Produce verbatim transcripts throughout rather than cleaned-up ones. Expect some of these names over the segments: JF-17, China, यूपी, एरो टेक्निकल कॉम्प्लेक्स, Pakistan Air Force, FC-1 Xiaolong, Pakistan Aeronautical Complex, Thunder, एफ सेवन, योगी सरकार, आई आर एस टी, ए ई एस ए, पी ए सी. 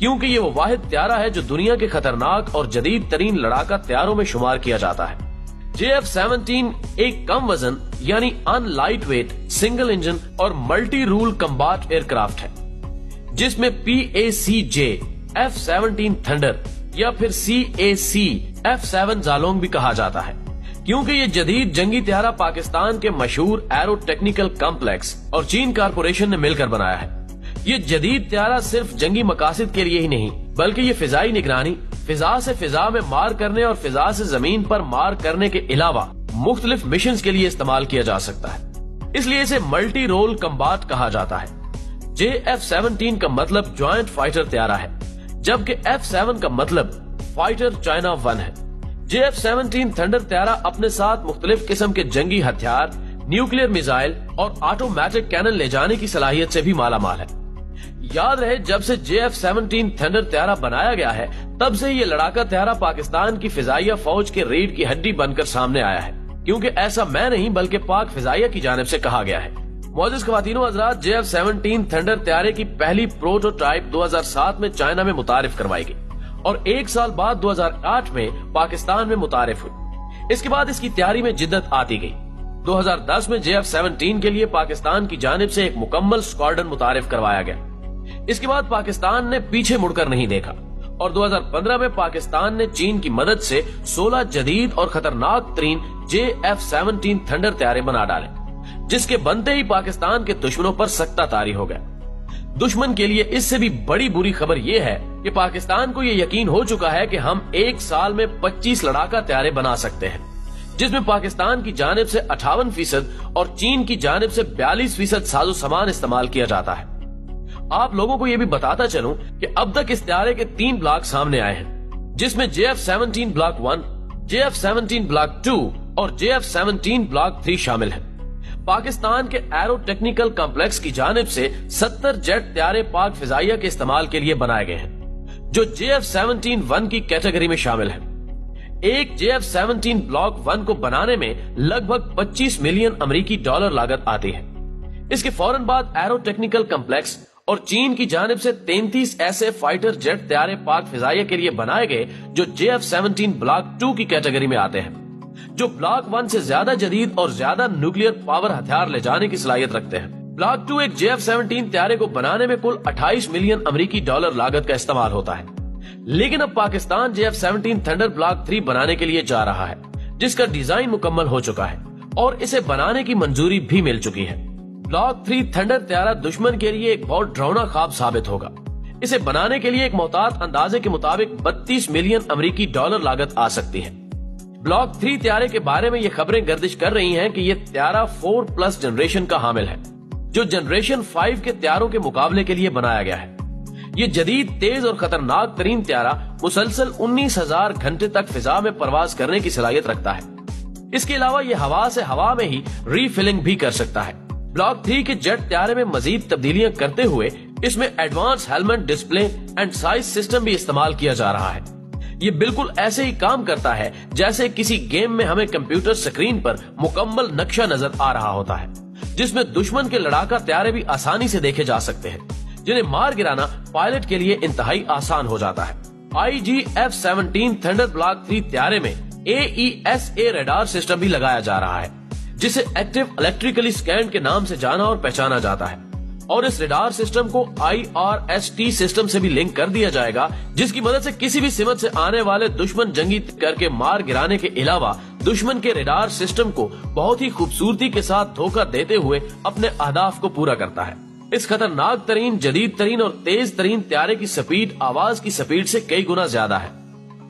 क्योंकि ये वो वाहिद त्यारा है जो दुनिया के खतरनाक और जदीद तरीन लड़ाका त्यारों में शुमार किया जाता है। जे एफ सेवनटीन एक कम वजन यानी अनलाइट वेट सिंगल इंजन और मल्टी रूल कम्बाट एयरक्राफ्ट है, जिसमें पी ए सी J F seventeen Thunder या फिर सी ए सी एफ सेवन जालोंग भी कहा जाता है, क्योंकि ये जदीद जंगी त्यारा पाकिस्तान के मशहूर एरो टेक्निकल कम्प्लेक्स और चीन कारपोरेशन ने मिलकर बनाया है। ये जदीद त्यारा सिर्फ जंगी मकासद के लिए ही नहीं, बल्कि ये फिजाई निगरानी, फिजा से फिजा में मार करने और फिजा से जमीन पर मार करने के अलावा मुख्तलिफ मिशंस के लिए इस्तेमाल किया जा सकता है, इसलिए इसे मल्टी रोल कम्बाट कहा जाता है। जे एफ सेवनटीन का मतलब ज्वाइंट फाइटर त्यारा है, जबकि एफ सेवन का मतलब फाइटर चाइना वन है। जे एफ सेवनटीन थंडर त्यारा अपने साथ मुख्तलिफ किस्म के जंगी हथियार, न्यूक्लियर मिसाइल और ऑटोमेटिक कैनन ले जाने की सलाहियत से भी माला माल है। याद रहे, जब से जे एफ सेवनटीन थंडर त्यारा बनाया गया है, तब से ये लड़ाका त्यारा पाकिस्तान की फिजाइया फौज के रीढ़ की हड्डी बनकर सामने आया है, क्योंकि ऐसा मैं नहीं बल्कि पाक फिजाइया की जानिब से कहा गया है। मौजूद खवातीनों हजरात, जे एफ सेवनटीन थंडर त्यारे की पहली प्रोटोटाइप दो हज़ार सात में चाइना में मुतारिफ करवाई गई और एक साल बाद दो हज़ार आठ में पाकिस्तान में मुतारिफ हुई। इसके बाद इसकी तैयारी में जिद्दत आती गई। दो हज़ार दस में जे एफ सेवनटीन के लिए पाकिस्तान की जानिब से एक मुकम्मल स्क्वाड्रन मुतारिफ करवाया गया। इसके बाद पाकिस्तान ने पीछे मुड़कर नहीं देखा और दो हज़ार पंद्रह में पाकिस्तान ने चीन की मदद से सोलह जदीद और खतरनाक तरीन जे एफ सेवनटीन थंडर त्यारे बना डाले, जिसके बनते ही पाकिस्तान के दुश्मनों पर सख्ता तारी हो गया। दुश्मन के लिए इससे भी बड़ी बुरी खबर यह है कि पाकिस्तान को ये यकीन हो चुका है कि हम एक साल में पच्चीस लड़ाका त्यारे बना सकते हैं, जिसमें पाकिस्तान की जानिब से अठावन फीसद और चीन की जानिब से बयालीस फीसद साजो सामान इस्तेमाल किया जाता है। आप लोगों को ये भी बताता चलूं कि अब तक इस त्यारे के तीन ब्लॉक सामने आए हैं, जिसमें J F seventeen block one, J F seventeen block two और J F seventeen block three शामिल हैं। पाकिस्तान के एरो टेक्निकल कॉम्प्लेक्स की जानिब से सत्तर जेट त्यारे पाक फिजाइया के इस्तेमाल के लिए बनाए गए हैं, जो जे एफ सेवनटीन वन की कैटेगरी में शामिल है। एक J F seventeen block one को बनाने में लगभग पच्चीस मिलियन अमरीकी डॉलर लागत आती है। इसके फौरन बाद एरो टेक्निकल कॉम्प्लेक्स और चीन की जानिब से तैंतीस ऐसे फाइटर जेट त्यारे पाक फिजाइया के लिए बनाए गए जो J F seventeen block two की कैटेगरी में आते हैं, जो ब्लॉक वन से ज्यादा जदीद और ज्यादा न्यूक्लियर पावर हथियार ले जाने की सलाहियत रखते हैं। ब्लॉक टू एक जे एफ सेवनटीन त्यारे को बनाने में कुल अट्ठाईस मिलियन अमरीकी डॉलर लागत का इस्तेमाल होता है। लेकिन अब Pakistan J F seventeen Thunder block three बनाने के लिए जा रहा है, जिसका डिजाइन मुकम्मल हो चुका है और इसे बनाने की मंजूरी भी मिल चुकी है। ब्लॉक थ्री थंडर त्यारा दुश्मन के लिए एक बहुत डरावना ख्वाब साबित होगा। इसे बनाने के लिए एक मोहतात अंदाजे के मुताबिक बत्तीस मिलियन अमरीकी डॉलर लागत आ सकती है। ब्लॉक थ्री त्यारे के बारे में ये खबरें गर्दिश कर रही हैं कि ये त्यारा फोर प्लस जनरेशन का हामिल है, जो जनरेशन फाइव के त्यारों के मुकाबले के लिए बनाया गया है। ये जदीद, तेज और खतरनाक तरीन त्यारा मुसलसल उन्नीस हजार घंटे तक फिजा में परवाज करने की सलाहियत रखता है। इसके अलावा ये हवा से हवा में ही रीफिलिंग भी कर सकता है। ब्लॉक थ्री के जेट त्यारे में मजीद तब्दीलियां करते हुए इसमें advance helmet display and sight system भी इस्तेमाल किया जा रहा है। ये बिल्कुल ऐसे ही काम करता है जैसे किसी गेम में हमें कंप्यूटर स्क्रीन पर मुकम्मल नक्शा नजर आ रहा होता है, जिसमें दुश्मन के लड़ाका त्यारे भी आसानी से देखे जा सकते हैं, जिन्हें मार गिराना पायलट के लिए इंतहाई आसान हो जाता है। आई J F seventeen Thunder block three त्यारे में ए ई एस ए radar system भी लगाया जा रहा है, जिसे एक्टिव इलेक्ट्रिकली स्कैंड के नाम से जाना और पहचाना जाता है, और इस रेडार सिस्टम को आई आर एस टी system से भी लिंक कर दिया जाएगा, जिसकी मदद से किसी भी सिमत से आने वाले दुश्मन जंगी करके मार गिराने के अलावा दुश्मन के रेडार सिस्टम को बहुत ही खूबसूरती के साथ धोखा देते हुए अपने अहदाफ को पूरा करता है। इस खतरनाक तरीन, जदीद तरीन और तेज तरीन त्यारे की स्पीड आवाज की स्पीड से कई गुना ज्यादा है।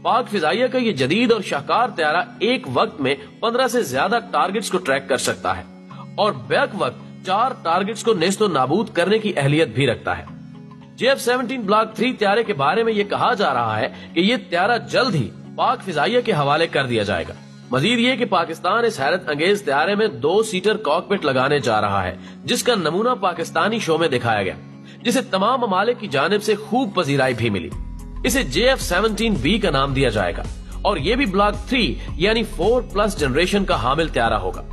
पाक फिजाइया का ये जदीद और शाहकार त्यारा एक वक्त में पंद्रह से ज्यादा टारगेट्स को ट्रैक कर सकता है और बैक वक्त चार टारगेट्स को नेस्तो नाबूद करने की अहलियत भी रखता है। J F seventeen block three त्यारे के बारे में ये कहा जा रहा है कि ये त्यारा जल्द ही पाक फिजाइया के हवाले कर दिया जाएगा। मजीद ये कि पाकिस्तान इस हैरत अंगेज त्यारे में दो सीटर कॉकपिट लगाने जा रहा है, जिसका नमूना पाकिस्तानी शो में दिखाया गया, जिसे तमाम ममालिक की जानिब से खूब पजीराई भी मिली। इसे जे एफ सेवनटीन बी का नाम दिया जाएगा और ये भी ब्लॉक थ्री यानी फोर प्लस जनरेशन का हामिल त्यारा होगा।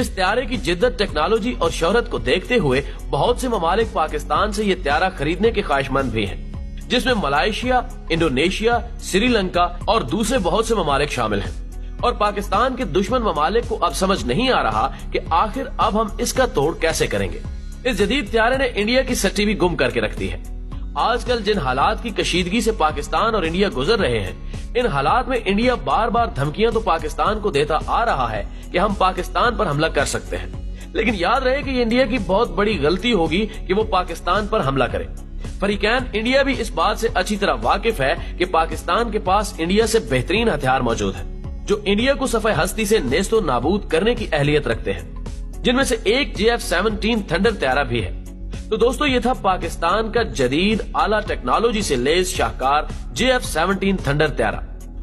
इस त्यारे की जिद्दत, टेक्नोलॉजी और शोहरत को देखते हुए बहुत से ममालिक पाकिस्तान से ये त्यारा खरीदने के ख्वाहिशमंद भी हैं, जिसमें मलाइशिया, इंडोनेशिया, श्रीलंका और दूसरे बहुत से ममालिक शामिल हैं। और पाकिस्तान के दुश्मन ममालिक को अब समझ नहीं आ रहा कि आखिर अब हम इसका तोड़ कैसे करेंगे। इस जदीद त्यारे ने इंडिया की सच्ची भी गुम करके रख दी है। आजकल जिन हालात की कशीदगी से पाकिस्तान और इंडिया गुजर रहे हैं, इन हालात में इंडिया बार बार धमकियां तो पाकिस्तान को देता आ रहा है कि हम पाकिस्तान पर हमला कर सकते हैं, लेकिन याद रहे कि इंडिया की बहुत बड़ी गलती होगी कि वो पाकिस्तान पर हमला करे। फरीकैन इंडिया भी इस बात से अच्छी तरह वाकिफ है कि पाकिस्तान के पास इंडिया से बेहतरीन हथियार मौजूद है जो इंडिया को सफाई हस्ती से नेस्तो नाबूद करने की अहलियत रखते हैं, जिनमें से एक जे एफ सेवनटीन थंडर त्यारा भी है। तो दोस्तों, ये था पाकिस्तान का जदीद आला टेक्नोलॉजी से लैस शाहकार जे एफ सेवनटीन थंडर त्यारा।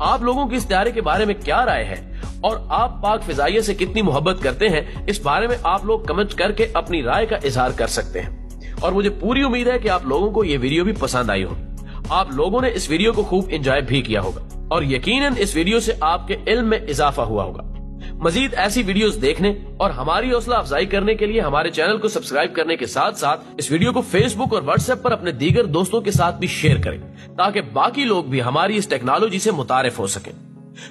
आप लोगों की इस त्यारे के बारे में क्या राय है और आप पाक फिजाइया से कितनी मोहब्बत करते हैं, इस बारे में आप लोग कमेंट करके अपनी राय का इजहार कर सकते हैं। और मुझे पूरी उम्मीद है कि आप लोगों को ये वीडियो भी पसंद आई हो। आप लोगों ने इस वीडियो को खूब एंजॉय भी किया होगा और यकीनन इस वीडियो से आपके इल्म में इजाफा हुआ होगा। मजीद ऐसी वीडियोस देखने और हमारी हौसला अफजाई करने के लिए हमारे चैनल को सब्सक्राइब करने के साथ साथ इस वीडियो को फेसबुक और व्हाट्सएप पर अपने दीगर दोस्तों के साथ भी शेयर करें ताकि बाकी लोग भी हमारी इस टेक्नोलॉजी से मुतारिफ हो सके।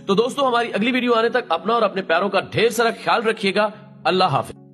तो दोस्तों, हमारी अगली वीडियो आने तक अपना और अपने प्यारों का ढेर सारा ख्याल रखिएगा। अल्लाह हाफिज।